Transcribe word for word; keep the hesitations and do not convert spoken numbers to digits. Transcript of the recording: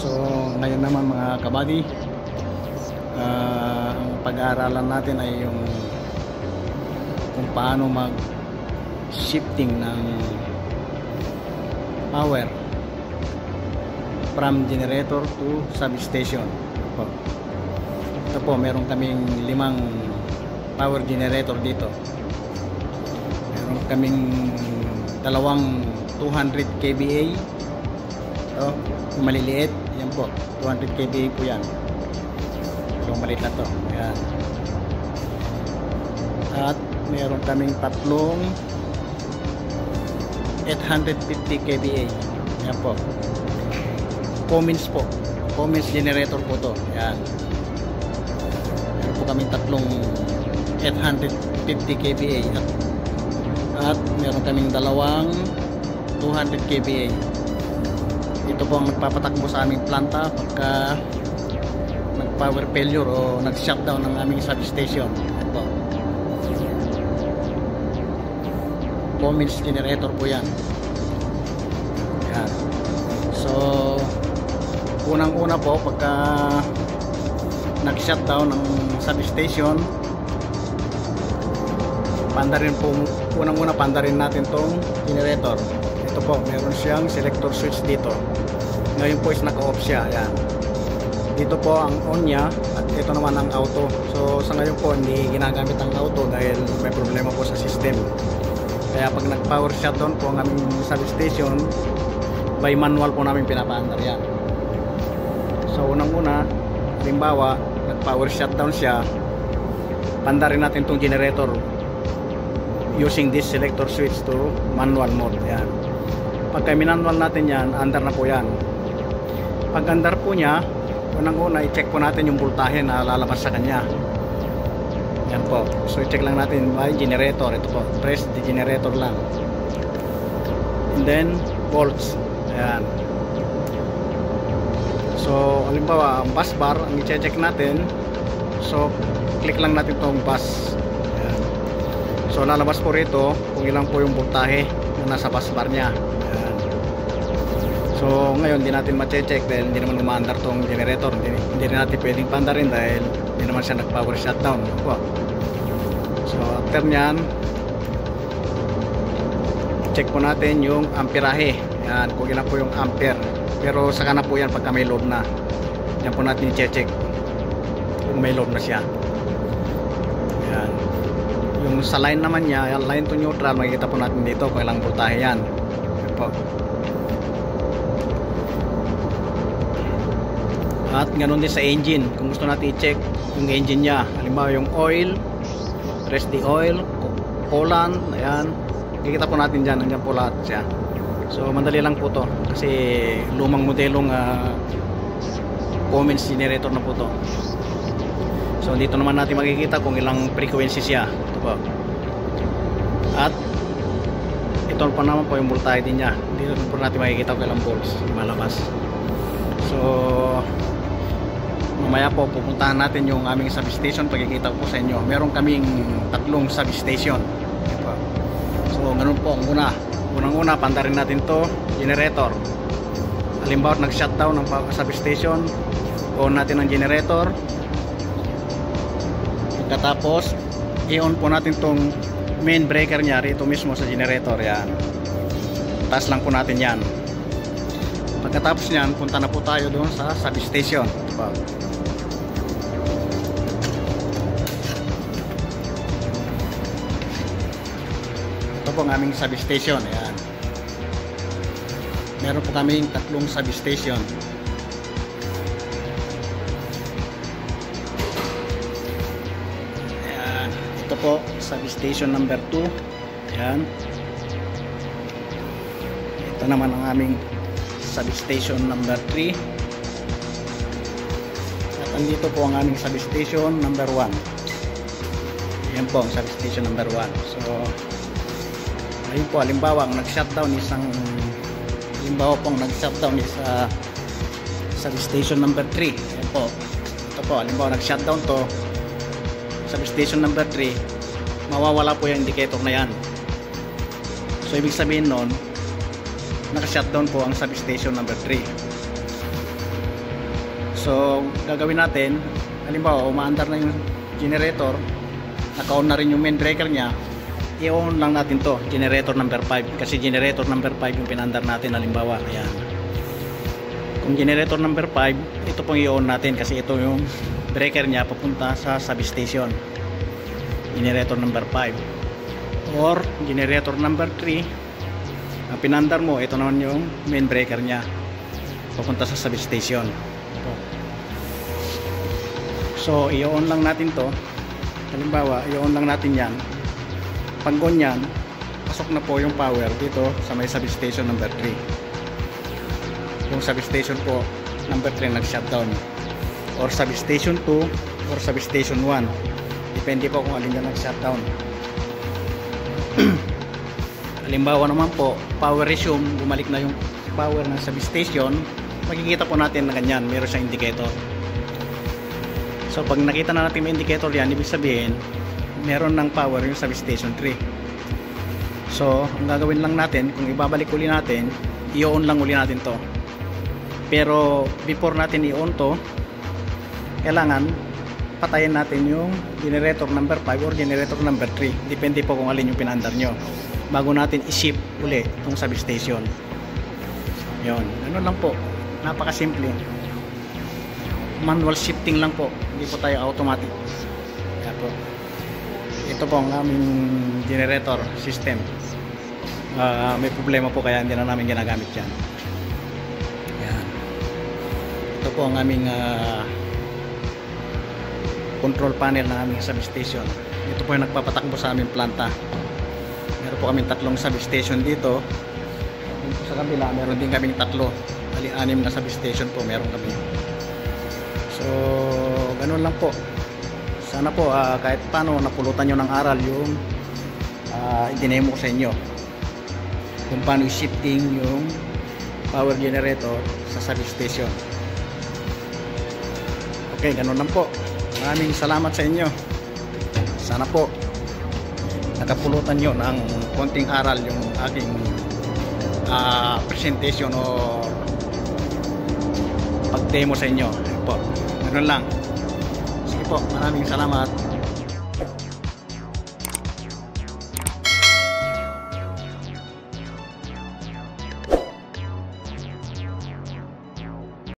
So ngayon naman mga kabady, uh, ang pag-aaralan natin ay yung kung paano mag shifting ng power from generator to substation. Ito po, meron kaming limang power generator dito. Meron kaming dalawang two hundred K V A. Ito, maliliit. Yan po, two hundred K V A po yan. Ito, maliit na ito. Ayan. At meron kaming tatlong eight hundred fifty K V A. Yan po. Cummins po. Cummins generator po to. Yan. Meron po kaming tatlong eight hundred fifty K V A. At, at meron kaming dalawang two hundred K V A. Ito po ang nagpapatakbo sa aming planta pagka nag-power failure o nag-shutdown ng aming substation. Ito. Cummins generator po yan. Yan. So, unang-una po pagka nag-shutdown ng substation, pandarin po, unang-una pandarin natin tong generator. Ito po, meron siyang selector switch dito. Ngayon po is naka-off siya. Yan. Dito po ang on niya at ito naman ang auto. So, sa ngayon po hindi ginagamit ang auto dahil may problema po sa system. Kaya pag nag-power shutdown po ang aming substation, by manual po namin pinapaandar yan. So unang-una, halimbawa, nag-power shutdown siya, pandarin natin itong generator using this selector switch to manual mode. Yan. Pagka minanual natin yan, andar na po yan. Pag andar po niya, unang-una, i-check po natin yung voltahe na lalabas sa kanya. Yan po. So i-check lang natin by generator. Ito po. Press the generator lang. And then volts. Ayan. So halimbawa, ang bus bar ang i-check natin. So click lang natin tong bus. Ayan. So lalabas po rito kung ilang po yung voltahe na nasa bus bar niya. Ayan. So ngayon hindi natin ma-check dahil hindi naman umaandar tong generator. Hindi, hindi rin natin pwedeng pandarin dahil hindi naman siya nag-power shutdown. Wow. So after nyan, check po natin yung amperahe. Yan, kung ilan po yung ampere. Pero saka na po yan pagka may load na. Yan po natin i-check kung may load na siya. Yan. Yung sa line naman niya, yung line to neutral, makikita po natin dito kung ilang voltahe yan. Yan po. At ganoon din sa engine. Kung gusto natin i-check yung engine niya, halimbawa yung oil, press the oil, coolant, ayan. Kikita po natin dyan, nandiyan po lahat siya. So madali lang po to kasi lumang modelong uh, Cummins generator na po to. So dito naman natin makikita kung ilang frequency siya. Ito po. At ito pa naman po yung voltage din niya. Dito po natin makikita kung ilang volts malabas. So mamaya po pupuntahan natin yung aming substation. Pagkikita ko po sa inyo, meron kaming tatlong substation. So ganun po ang una. Unang-una, pandarin natin to generator. Halimbawa nag-shutdown ng substation, on natin ang generator. Pagkatapos i-on po natin tong main breaker nya rito mismo sa generator. Yan. Taas lang po natin yan. Pagkatapos nyan, punta na po tayo doon sa substation. Ito po ang aming substation. Ayan. Meron po kaming tatlong substation. Ayan. Ito po substation number two. Ayan. Ito naman ang aming substation number three. Andito po ang aming substation number one. Ayan po ang substation number one. So ayun po, halimbawa ang nag-shutdown isang halimbawa po ang nag-shutdown is uh, substation number three. Ayan po. Ito po, halimbawa nag-shutdown to substation number three, mawawala po yung indicator na yan. So ibig sabihin nun, naka-shutdown po ang substation number three. So, gagawin natin, halimbawa umaandar na yung generator, naka-on na rin yung main breaker niya, i-on lang natin to, generator number five, kasi generator number five yung pinaandar natin halimbawa. Ayan. Kung generator number five, ito pong i-on natin kasi ito yung breaker niya papunta sa substation. Generator number five or generator number three, ang pinandar mo, ito naman yung main breaker niya papunta sa substation. Ito. So i-on lang natin to, halimbawa i-on lang natin yan. Pag on yan, pasok na po yung power dito sa may substation number three. Yung substation po number three nag-shutdown, or substation two or substation one, depende po kung alin na nag-shutdown. Halimbawa naman po, power resume, bumalik na yung power ng substation, makikita po natin na ganyan, meron siyang indicator. So pag nakita na natin yung indicator yan, ibig sabihin meron ng power yung substation three. So ang gagawin lang natin, kung ibabalik uli natin, i-on lang uli natin to. Pero before natin i-on to, kailangan patayin natin yung generator number five or generator number three, depende po kung alin yung pinandar nyo, bago natin i-ship uli itong substation. Yun, ano lang po, napakasimple, manual shifting lang po, hindi po tayo automatic. Kaya po, ito po ang aming generator system. Uh, may problema po kaya hindi na namin ginagamit yan. Yan, ito po ang aming uh, control panel na aming substation. Ito po yung nagpapatakbo sa aming planta. Meron po kaming tatlong substation dito. Dito po sa kabila, meron din kaming tatlo. Bali anim na substation po meron kami. So, ganun lang po. Sana po uh, kahit paano napulutan nyo ng aral yung uh, i-demo ko sa inyo. Kung paano shifting yung power generator sa substation. Okay, ganun lang po. Maraming salamat sa inyo. Sana po nakapulutan nyo ng konting aral yung aking uh, presentation o pag-demo sa inyo. Ayun po. Ganun lang. Sige po. Maraming salamat.